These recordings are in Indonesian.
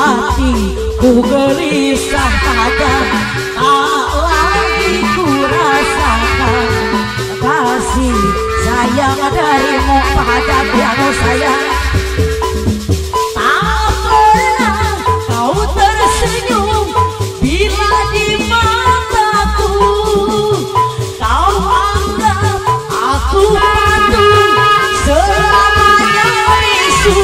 hati ku gelisah, agar tak lagi ku rasakan kasih sayang darimu padaku. Aku sayang tak pernah kau tersenyum bila di mataku. Kau anggap aku patung selamanya isu.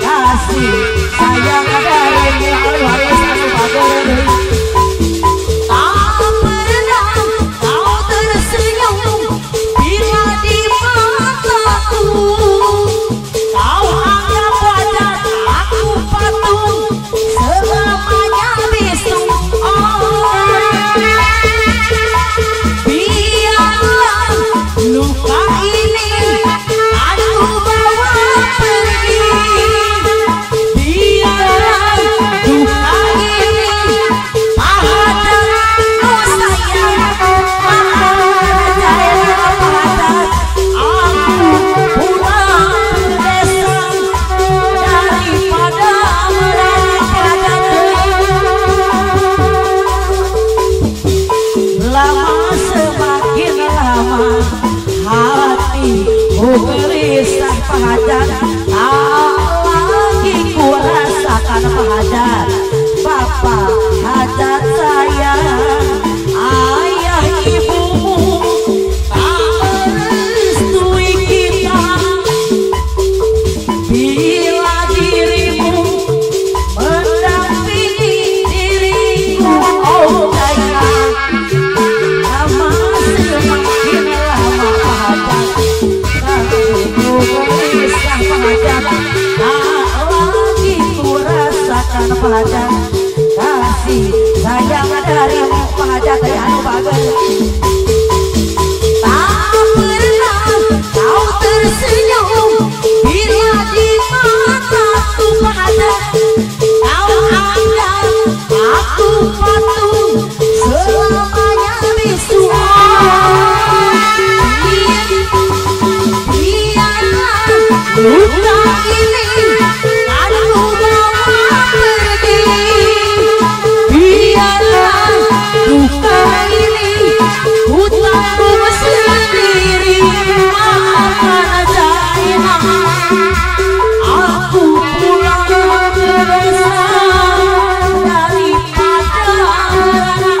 Kasih sayang darimu aku harus mendapatkan. Tak pernah kau tersenyum bila di mataku. Kau anggap wajah aku patung selamanya bisu. Biarlah luka ini aku bawa pergi. Gelisah pahajar, tak lagi ku rasakan pahajar. Papa hajar saya, ayah ibumu tak merestui kita. Bila dirimu mendampingi diriku, oh sayang, lama semakin lama pahajar. Gelisah pahajar, tak lagi ku rasakan pahajar. Kasih sayang darimu pahajar, dari aku bagai. Tak pernah kau tersenyum bila di mataku pahajar. Kau anggap aku patung selamanya bisu. Luka ini aku bawa pergi. Biarlah luka ini ku tanggung sendiri. Maafkan ajaibnya, aku pulang ke desa daripada anak pacar.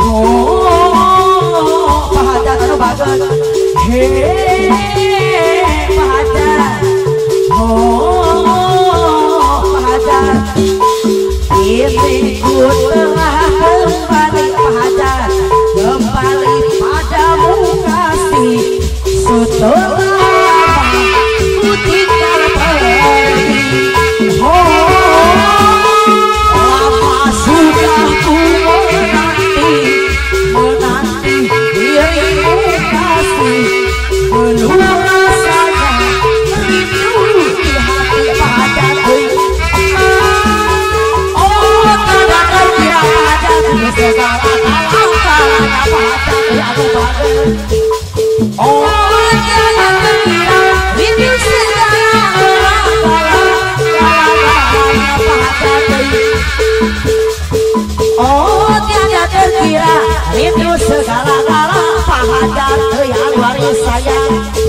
Oh, pahajar anu bagus. Hei, pahajar. Oh, pahajar. Ini ku telah kembali pahajar, kembali padamu kasih. Setelah ku tinggal pergi, lama sudah ku menanti dirimu kasih. Belum rasanya rindu di hati padaku. Oh, tak kira padaku segala kalanya padaku aku bagai. Oh, tak kira rindu segala kalanya padaku. Oh, tiada terkira rindu segala-gala pahajar yang waris sayang.